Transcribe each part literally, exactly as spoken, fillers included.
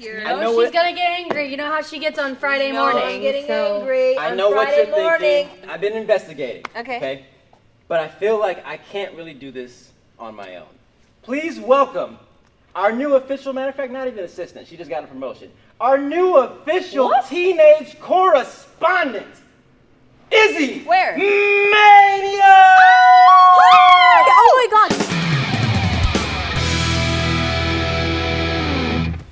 year. I know she's it. gonna get angry. You know how she gets on Friday you know, morning. She's getting so angry. I on know Friday what you're morning. thinking. I've been investigating. Okay. Okay. But I feel like I can't really do this on my own. Please welcome our new official. Matter of fact, not even assistant. She just got a promotion. Our new official what? teenage correspondent, Izzy. Where? Mania. Oh my God.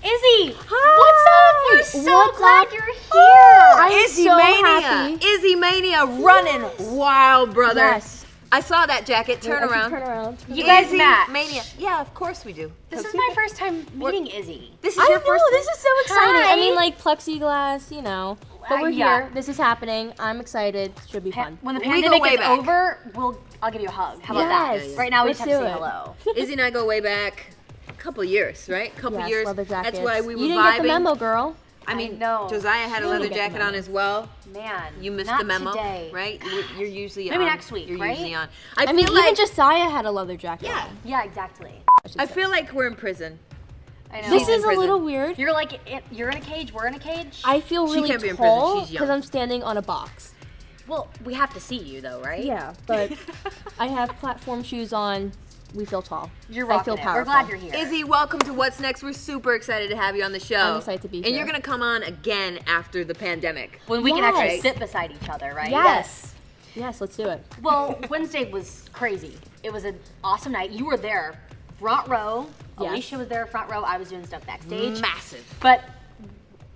Izzy, hi. What's up? We're so What's glad up? you're here. Oh, Izzy so Mania. Happy. Izzy Mania running yes. wild, brother. Yes. I saw that jacket. Turn Wait, around. Turn around. Turn you around. guys match. Mania. Yeah, of course we do. This is my first time meeting We're, Izzy. This is I your know, first. This is so exciting. Hi. I mean, like plexiglass, you know. But we're yeah. here. This is happening. I'm excited. It should be pa fun. When the pandemic is back. over, we'll I'll give you a hug. How yes. about that? Yeah, yeah. Right now, Let's we just have to say hello. Izzy and I go way back. Couple years, right? Couple yes, years. Leather jackets. That's why we were vibing. You didn't get the memo, girl. I mean, I know. Josiah had a leather jacket on as well. Man, you missed not the memo, today. right? You're, you're usually maybe on. next week, you're right? usually on. I, I feel mean, like, even Josiah had a leather jacket. Yeah, on. yeah, exactly. I, I feel like we're in prison. I know. This She's is a little weird. You're like, you're in a cage. We're in a cage. I feel really she can't tall because I'm standing on a box. Well, we have to see you though, right? Yeah, but I have platform shoes on. We feel tall. You're rocking I feel it. Powerful. We're glad you're here. Izzy, welcome to What's Next. We're super excited to have you on the show. I'm excited to be here. And you're going to come on again after the pandemic. When we yes. can actually sit beside each other, right? Yes. Yes, yes let's do it. Well, Wednesday was crazy. It was an awesome night. You were there front row. Yes. Alicia was there front row. I was doing stuff backstage. Massive. But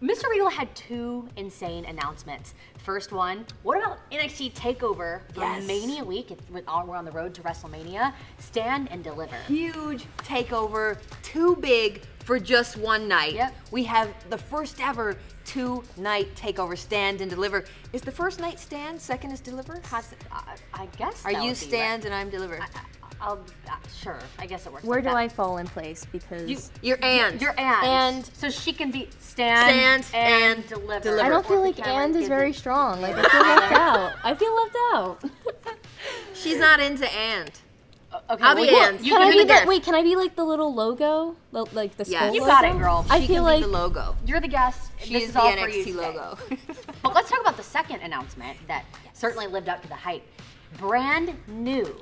Mister Regal had two insane announcements. First one, what about N X T TakeOver yes. Mania Week? It's, we're on the road to WrestleMania. Stand and deliver. Huge takeover, too big for just one night. Yep. We have the first ever two-night takeover, stand and deliver. Is the first night stand, second is deliver? Has, I, I guess Are you stand right. and I'm deliver? I, I, I'll, uh, sure, I guess it works. Where like do that. I fall in place? Because you, your and, your and, and, so she can be stand, stand and, and deliver. deliver. I don't feel or like and is very it. strong. Like I feel left out. I feel left out. She's not into and. Okay, I'll well, be and. You can, can I be the, wait? Can I be like the little logo, Lo like the yes. skull? You got logo? it, girl. She I feel can like be the logo. You're the guest. She this is, is the all N X T logo. But let's talk about the second announcement that yes. certainly lived up to the hype. Brand new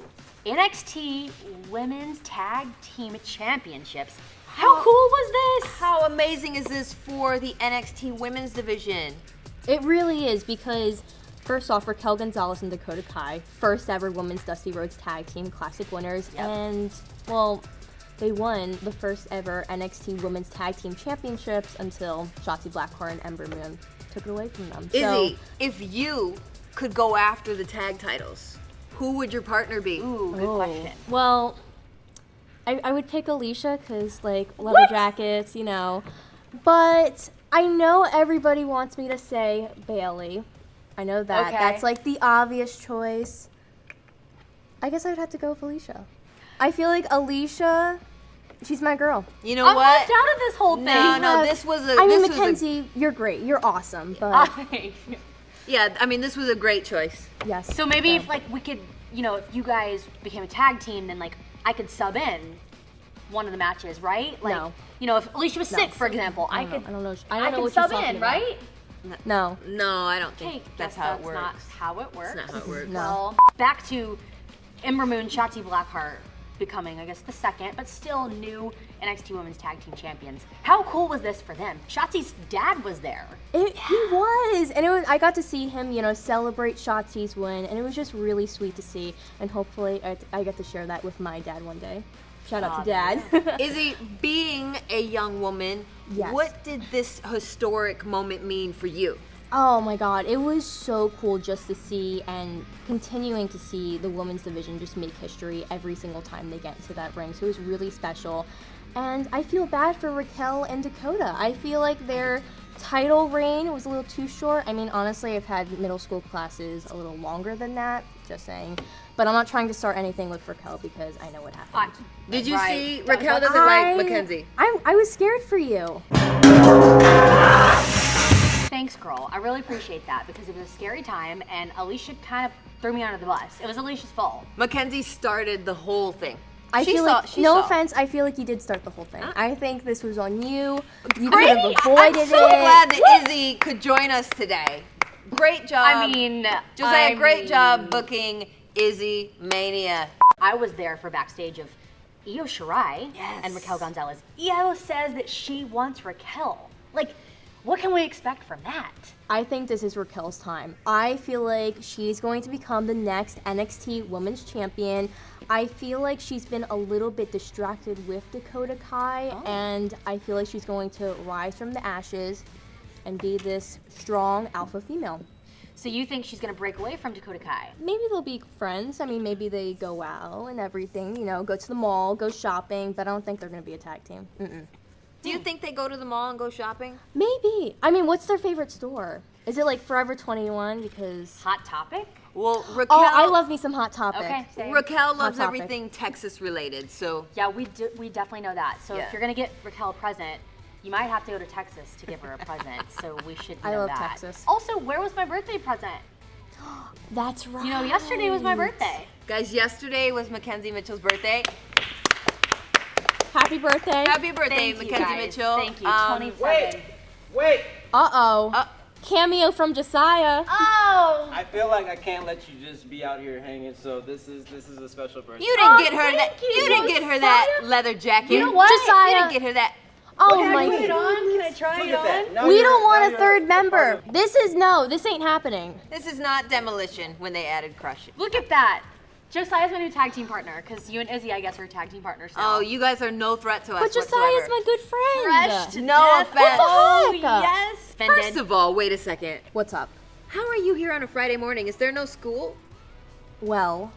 N X T Women's Tag Team Championships. How, How cool was this? How amazing is this for the N X T Women's Division? It really is because, first off, Raquel González and Dakota Kai, first ever Women's Dusty Rhodes Tag Team Classic winners, yep. and, well, they won the first ever N X T Women's Tag Team Championships until Shotzi Blackheart and Ember Moon took it away from them. Izzy, so, if you could go after the tag titles, who would your partner be? Ooh, good Ooh. question. Well, I, I would pick Alicia because, like, leather what? jackets, you know. But I know everybody wants me to say Bailey. I know that. Okay. That's, like, the obvious choice. I guess I would have to go with Alicia. I feel like Alicia, she's my girl. You know I'm what? I'm left out of this whole thing. No, no, this was a... I mean, this McKenzie, was a... you're great. You're awesome, but... Yeah, I mean, this was a great choice. Yes. So maybe, yeah. if, like, we could, you know, if you guys became a tag team, then, like, I could sub in one of the matches, right? Like, no. You know, if Alicia was no. sick, for example, I, I could I don't know. I, don't I know could what sub in, right? No. No, I don't think okay, that's, that's how it works. That's not how it works. That's not how it works. No. Well, back to Ember Moon, Shotzi Blackheart becoming, I guess, the second, but still new N X T Women's Tag Team Champions. How cool was this for them? Shotzi's dad was there. It, he was, and it was. I got to see him, you know, celebrate Shotzi's win, and it was just really sweet to see. And hopefully, I, I get to share that with my dad one day. Shout out to Dad. Izzy, being a young woman, yes. what did this historic moment mean for you? Oh my God, it was so cool just to see and continuing to see the women's division just make history every single time they get into that ring. So it was really special. And I feel bad for Raquel and Dakota. I feel like their title reign was a little too short. I mean, honestly, I've had middle school classes a little longer than that, just saying. But I'm not trying to start anything with Raquel because I know what happened. I, did you right. see Raquel doesn't I, like McKenzie? I, I was scared for you. Thanks, girl. I really appreciate that because it was a scary time and Alicia kind of threw me under the bus. It was Alicia's fault. McKenzie started the whole thing. I she feel saw, like, no saw. offense, I feel like you did start the whole thing. Huh? I think this was on you. You could have avoided I'm so it. glad that Woo! Izzy could join us today. Great job. I mean, Josiah, I great mean, job booking Izzy Mania. I was there for backstage of Io Shirai yes. and Raquel González. Io says that she wants Raquel. Like, what can we expect from that? I think this is Raquel's time. I feel like she's going to become the next N X T Women's Champion. I feel like she's been a little bit distracted with Dakota Kai, oh. and I feel like she's going to rise from the ashes and be this strong alpha female. So you think she's gonna break away from Dakota Kai? Maybe they'll be friends. I mean, maybe they go out and everything, you know, go to the mall, go shopping, but I don't think they're gonna be a tag team. Mm-mm. Do you think they go to the mall and go shopping? Maybe. I mean, what's their favorite store? Is it like Forever twenty-one? Because Hot Topic? Well, Raquel. Oh, I love me some Hot Topic. Okay, same. Raquel loves everything Texas related, so. Yeah, we do, we definitely know that. So yeah. if you're gonna get Raquel a present, you might have to go to Texas to give her a present. So we should know I love that. Texas. Also, where was my birthday present? That's right. You know, yesterday was my birthday. Guys, yesterday was McKenzie Mitchell's birthday. Happy birthday. Happy birthday, Thank Mackenzie you Mitchell. Thank you. Um, twenty-seven. Wait, wait. Uh-oh. Uh, Cameo from Josiah. Oh. I feel like I can't let you just be out here hanging, so this is this is a special birthday. You didn't oh, get her that. You, you didn't Josiah. get her that leather jacket. You know what? Josiah. You didn't get her that. Oh Can my I put it on? Can I try Look it on? No, we don't want a third member. This is no, this ain't happening. This is not Demolition when they added Crush It. Look at that. Josiah's my new tag team partner, because you and Izzy, I guess, are tag team partners now. Oh, you guys are no threat to us But Josiah's whatsoever. my good friend. Fresh to no death. offense. What the heck? Oh, yes. First of all, wait a second. What's up? How are you here on a Friday morning? Is there no school? Well,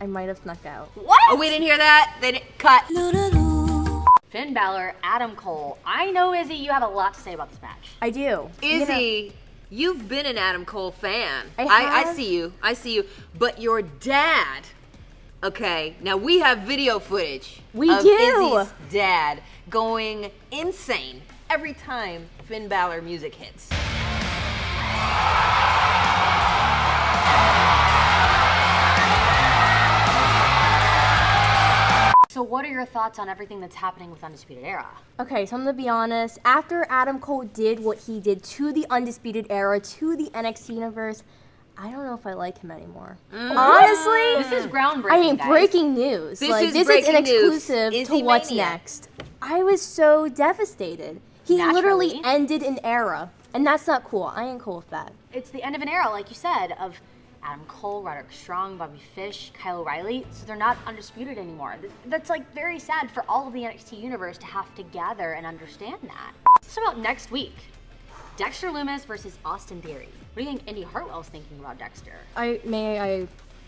I might have snuck out. What? Oh, we didn't hear that? They didn't cut. No, no, no. Finn Balor, Adam Cole. I know, Izzy, you have a lot to say about this match. I do. Izzy, you know, you've been an Adam Cole fan. I have. I, I see you. I see you. But your dad, okay, now we have video footage we of do. Izzy's dad going insane every time Finn Balor music hits. So what are your thoughts on everything that's happening with Undisputed Era? Okay, so I'm gonna be honest. After Adam Cole did what he did to the Undisputed Era, to the N X T universe, I don't know if I like him anymore. Mm. Honestly, this is groundbreaking. I mean, guys. breaking news. This like, is this breaking is an exclusive news. to what's Mania. next. I was so devastated. He Naturally. literally ended an era, and that's not cool. I ain't cool with that. It's the end of an era, like you said, of Adam Cole, Roderick Strong, Bobby Fish, Kyle O'Reilly, so they're not undisputed anymore. That's like very sad for all of the N X T universe to have to gather and understand that. So about next week, Dexter Lumis versus Austin Theory. What do you think Indy Hartwell's thinking about Dexter? I May I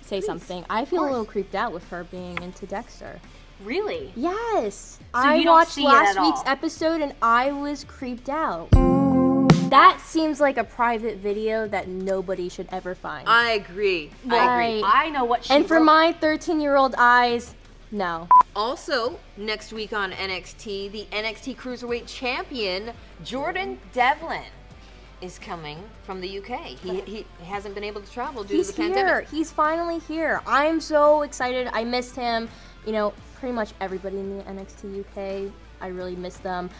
say Please. something? I feel a little creeped out with her being into Dexter. Really? Yes. So I watched last week's all. episode and I was creeped out. That seems like a private video that nobody should ever find. I agree. Well, I agree. I know what she And for wrote. my thirteen-year-old eyes, no. Also, next week on N X T, the N X T Cruiserweight Champion, Jordan Devlin, is coming from the U K. He, he hasn't been able to travel due He's to the here. pandemic. He's finally here. I'm so excited. I missed him. You know, pretty much everybody in the N X T U K, I really miss them.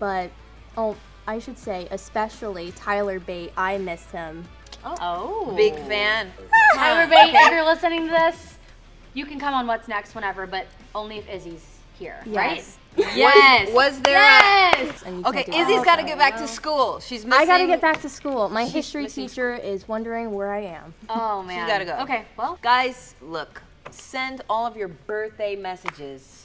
But, oh, I should say, especially Tyler Bate. I missed him. Oh. oh. Big fan. Tyler Bate, if you're listening to this, you can come on What's Next whenever, but only if Izzy's here, yes. right? Yes. Was, was there yes. a... Okay, Izzy's got to get back to school. She's missing... I got to get back to school. My She's history missing. teacher is wondering where I am. Oh, man. She's got to go. Okay, well. Guys, look, send all of your birthday messages.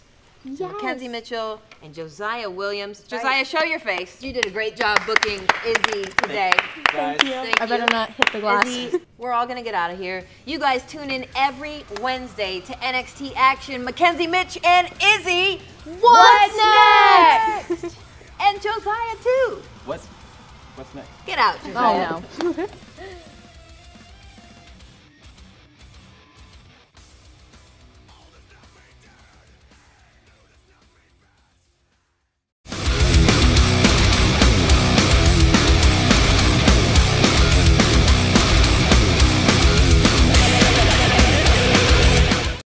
Yes. Mackenzie Mitchell and Josiah Williams. Josiah, show your face. You did a great job booking Izzy today. Thank you. Thank you. I better not hit the glass. Izzy, we're all going to get out of here. You guys tune in every Wednesday to N X T Action. Mackenzie Mitch and Izzy. What's, what's next? next? And Josiah, too. What's, what's next? Get out, Josiah. Oh, no.